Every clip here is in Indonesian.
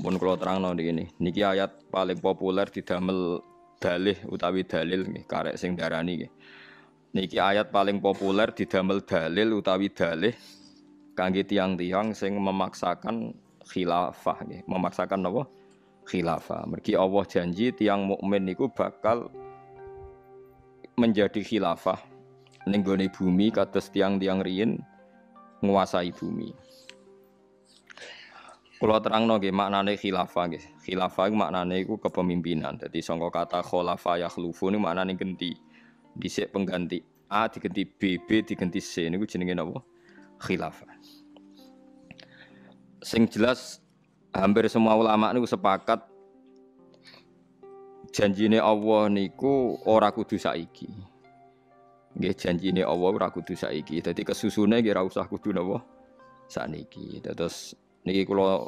Mun kula terangno niki niki ayat paling populer didamel dalih utawi dalil nggih karek sing darani nggih. Niki ayat paling populer didamel dalil utawi dalih kangge tiyang-tiyang sing memaksakan khilafah nggih, memaksakan napa? Khilafah. Mergi Allah janji tiyang mukmin niku bakal menjadi khilafah ning gone bumi kados tiyang-tiyang riyin nguasai bumi. Kula terangno nggih maknane khilafah nggih. Khilafah iku maknane iku kepemimpinan. Dadi sangka kata khulafa yakhlufu niku maknane ganti. Dhisik pengganti A diganti B, B diganti C niku jenenge napa? Khilafah. Sing jelas hampir semua ulama niku sepakat janjine Allah niku ora kudu saiki. Nggih janjine Allah ora kudu saiki. Dadi kesusune nggih ora usah kudu napa saniki. Terus niki kula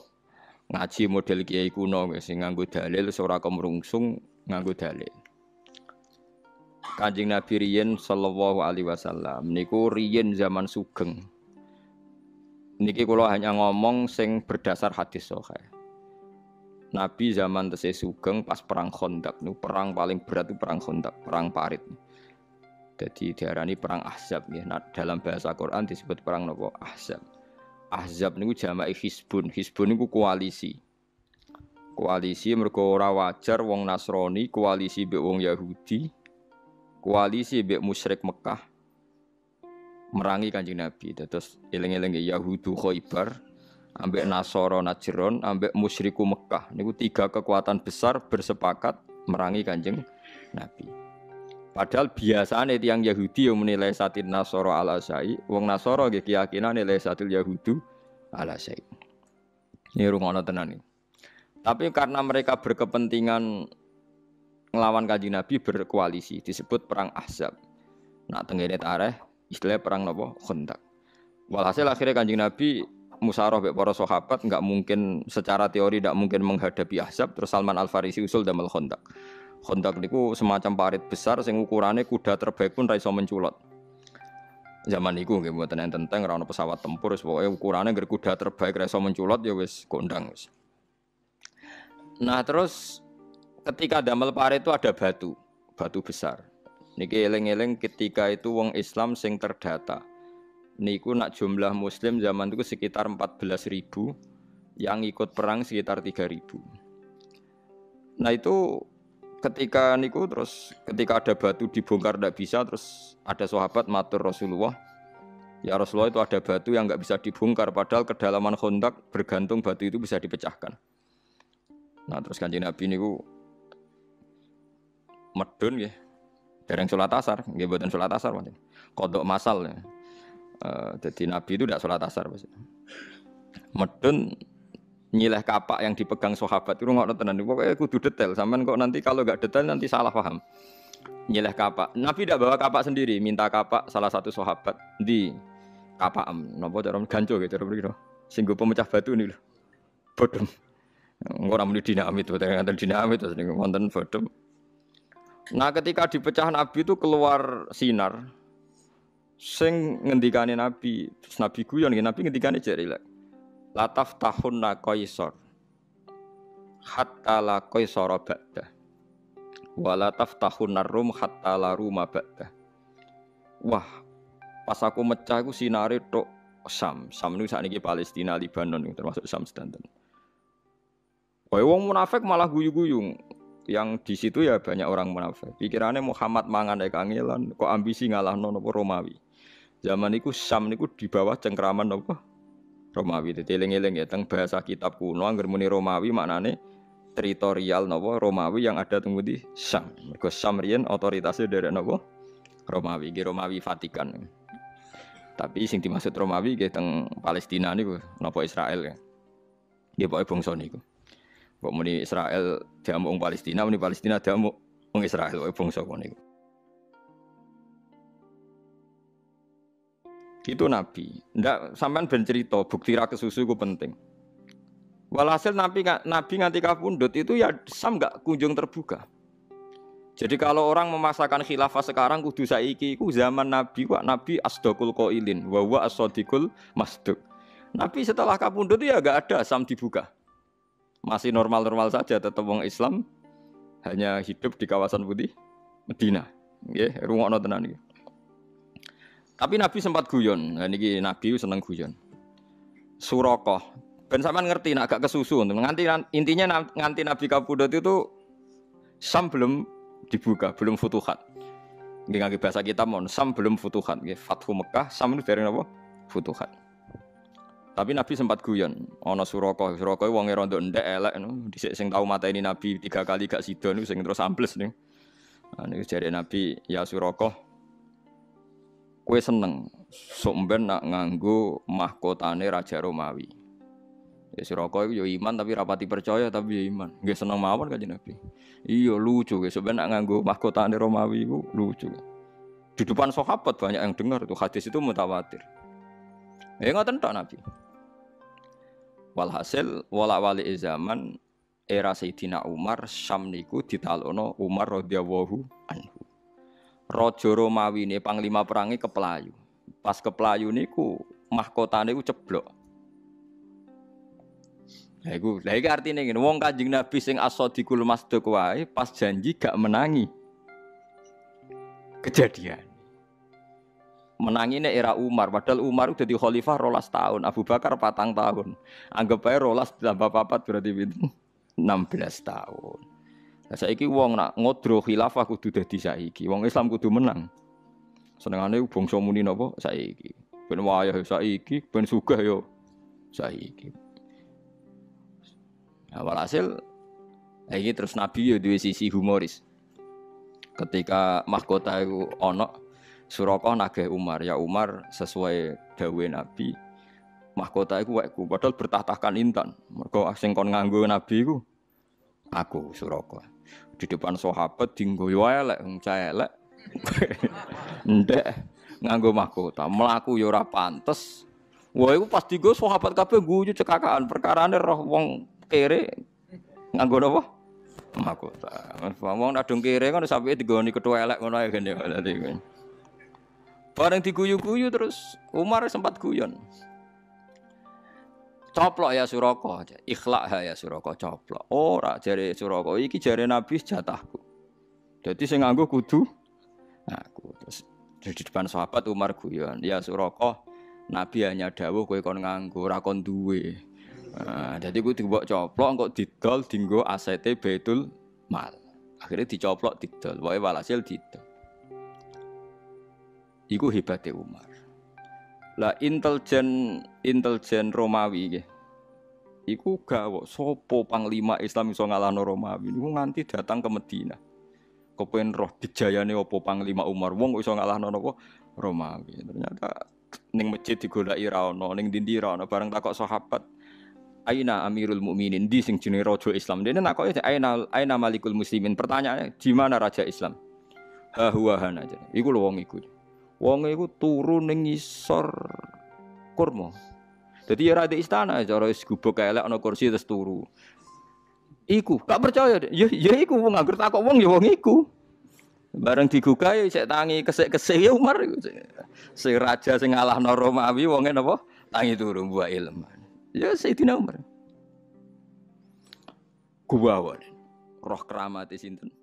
ngaji model kiai kuno nggih sing nganggo dalil ora kemrungsung nganggo dalil. Kanjeng Nabi riyen sallallahu alaihi wasallam niku riyen zaman sugeng. Niki kula hanya ngomong sing berdasar hadis sahih. Nabi zaman tesih sugeng pas perang Khandaq niku perang paling berat itu perang Khandaq, perang parit. Jadi diarani perang Ahzab nggih. Nah, dalam bahasa Quran disebut perang napa? Ahzab. Ahzab niku jamake Hizbun. Hizbun niku koalisi. Koalisi mergo ora wajar wong Nasrani koalisi mbek wong Yahudi, koalisi mbek musyrik Mekah merangi Kanjeng Nabi. Terus eling-eling Yahudu Khaibar, ambek Nasara Najron, ambek musyriku Mekah. Niku tiga kekuatan besar bersepakat merangi Kanjeng Nabi. Padahal biasane tiyang Yahudi yang menilai satin Nasoro al-Azai, wong Nasoro nggih keyakinan nilai satil Yahudu al-Azai. Niru ngono tenan iki. Tapi karena mereka berkepentingan nglawan Kanjeng Nabi berkoalisi, disebut perang Ahzab. Nak tengene tareh istilah perang napa? Khandaq. Walhasil akhirnya Kanjeng Nabi musyawarah mbek para sahabat enggak mungkin secara teori ndak mungkin menghadapi Ahzab, terus Salman Al-Farisi usul damel Khandaq. Khandaq niku semacam parit besar sing ukurane kuda terbaik pun ra iso menculot. Zaman niku nggih mboten enten tenteng ra ono pesawat tempur, pokoke ukurane ngger kuda terbaik ra iso menculot ya wis kondang wis. Nah, terus ketika damel parit itu ada batu, batu besar. Niki eling-eling ketika itu wong Islam sing terdata. Niku nak jumlah muslim zaman itu sekitar 14.000, yang ikut perang sekitar 3.000. Nah, itu ketika niku terus ketika ada batu dibongkar tidak bisa, terus ada sahabat matur Rasulullah, ya Rasulullah itu ada batu yang nggak bisa dibongkar, padahal kedalaman Khandaq bergantung batu itu bisa dipecahkan. Nah, terus Kanjeng Nabi niku medun nggih dereng salat asar, nggih mboten salat asar pancen kodok masal ya. Jadi Nabi itu tidak salat asar pasti medun nyileh kapak yang dipegang sahabat itu nggak tenan, pokoknya kudu detail. Sampean kok nanti kalau nggak detail nanti salah paham. Nyileh kapak, Nabi tidak bawa kapak sendiri, minta kapak salah satu sahabat di kapak nopo cara ganco gitu, cara begini, singgung pemecah batu nih loh, bodem. Orang muli dinamit, ternyata dinamit, terus konten bodem. Nah, ketika dipecah Nabi itu keluar sinar, sing ngendikane Nabi, terus Nabi guyon, Nabi ngendikane jerilek. Lataf tahun na kaisor, hatta la kaisor ba'da, walataf tahun narum hatta la ruma ba'da. Wah, pas aku mecah aku sinari tok sam itu saat ini Palestina, Lebanon termasuk Sam Stanton. Wah, wong munafik malah guyu-guyung. Yang di situ ya banyak orang munafik. Pikirannya Muhammad mangan ae kangelan, kok ambisi ngalahno napa Romawi. Zaman iku Sam niku di bawah cengkraman napa? Romawi diteling-eling ya teng bahasa kitab kuno angger muni Romawi maknane teritorial napa Romawi yang ada teng di Sam. Mergo Sam riyen otoritasnya dari napa Romawi, iki Romawi Vatikan. Tapi sing dimaksud Romawi iki teng Palestina niku napa Israel ya. Nggih pokoke bangsa niku. Kok muni Israel diamuk Palestina, muni Palestina diamuk wong Israel, kok bangsa kono niku. Itu Nabi. Ndak sampean ben cerita, bukti ra kesusu ku penting. Walhasil Nabi nganti kapundhut itu ya Sam enggak kunjung terbuka. Jadi kalau orang memaksakan khilafah sekarang kudu saiki iku zaman Nabi, wak Nabi asdaqul qailin wa huwa as-sadiqul masduq. Nabi setelah kapundhut itu ya enggak ada Sam dibuka. masih normal-normal saja, tetap wong Islam hanya hidup di kawasan putih Medina. Nggih, rungokno tenan iki. Tapi Nabi sempat guyon. Nah niki Nabi seneng guyon. Suraqah. Ben sampean ngerti nek agak kesusu. Nganti intinya nganti Nabi Kapudhut itu Sam belum dibuka, belum futuhat. Nggih ngangge bahasa kita mon, Sam belum futuhat. Nggih, Fathu Mekah, Sam niku dereng napa? Futuhat. Tapi Nabi sempat guyon, ana Suraqah, Suraqah wong e rondo ndek elek ngono. Dhisik sing tau mateni Nabi 3 kali gak sida niku sing terus ambles niku. Nah niku jare Nabi, ya Suraqah, kowe seneng sok mben nak nganggo mahkotane Raja Romawi. Ya Suraqah iku yo iman tapi rapati percaya tapi yo iman. Nggih seneng mawon kanjeng Nabi. Iya lucu guys, sampeyan nak nganggo mahkotane Romawi iku lucu. Di depan sahabat banyak yang dengar itu hadis itu mutawatir. Ya ngoten tok Nabi. Walhasil walawali zaman era Sayyidina Umar Syam niku ditalono Umar radhiyallahu anhu. Raja Romawi ne panglima perangi keplayu. Pas keplayu niku mahkotane niku ceblok. Lha iku, lha iki artine ngene, wong Kanjeng Nabi sing as-Shadiqul Masduq wae pas janji gak menangi. Kejadian menangine era Umar, padahal Umar udah di khalifah 12 tahun, Abu Bakar 4 tahun, anggap aja 12 tambah 4 berarti itu 16 tahun. Nah, saiki wong nak ngodro khilafah kudu dadi saiki, wong Islam kudu menang. Senengane bangsa muni napa saiki, ben wayah saiki, ben sugih yo saiki. Nah, walhasil iki terus Nabi yo duwe sisi humoris. Ketika mahkota iku ana Suraqah nagih Umar, ya Umar sesuai dawuh Nabi mahkota iku wekku, padahal bertahtakan intan. Mergo sing kon nganggo Nabi iku aku Suraqah. Di depan sahabat dinggo elek, cah elek. Ndek nganggo mahkota, mlaku ya ora pantes. Wah iku pas dinggo sahabat kabeh guyu cekakan, perkarane roh wong kere nganggo napa? Mahkota. Wong adung kere kan sampe digoni ketua elek ngono ae gene dadi. Bareng diguyu-guyu terus Umar sempat guyon. Coplok ya Suraqah, ikhlak ya Suraqah coplok. Ora jare Suraqah iki jare Nabi jatahku. Dadi sing nganggo kudu aku. Terus di depan sahabat Umar guyon, ya Suraqah, Nabi hanya dawuh kowe kon nganggo ora kon duwe. Nah, dadi kudu mbok coplok engko didol dinggo asete Baitul Mal. Akhire dicoplok didol, wae walhasil didol. Iku hebate Umar. Lah intelijen Romawi nggih. Iku gawok sapa panglima Islam iso ngalahno Romawi. Niku nganti datang ke Madinah. Kepen roh dijayane apa panglima Umar wong iso ngalahno napa Romawi. Ternyata ning masjid digolaki ra ono, ning ndi ra ono, bareng takok sahabat. Aina Amirul Mukminin, di sing jenenge raja Islam. Dene nakoke aina Malikul Muslimin. Pertanyaannya di mana raja Islam? Ha huwa hana jare. Iku lho wong iku. Wong iku turu ning ngisor kurma. Dadi ora di istana, cara wis gubuk elek ana kursi terus turu. Iku, gak percaya. Ya iku wong anggur takok wong ya wong iku. Bareng digugah sik tangi kesik-kesik ya Umar iku. Sing raja sing ngalahno Romawi wonge napa? Tangi turu mbok ilmu. Ya Sayyidina Umar. Kuwawan. Roh keramate sinten?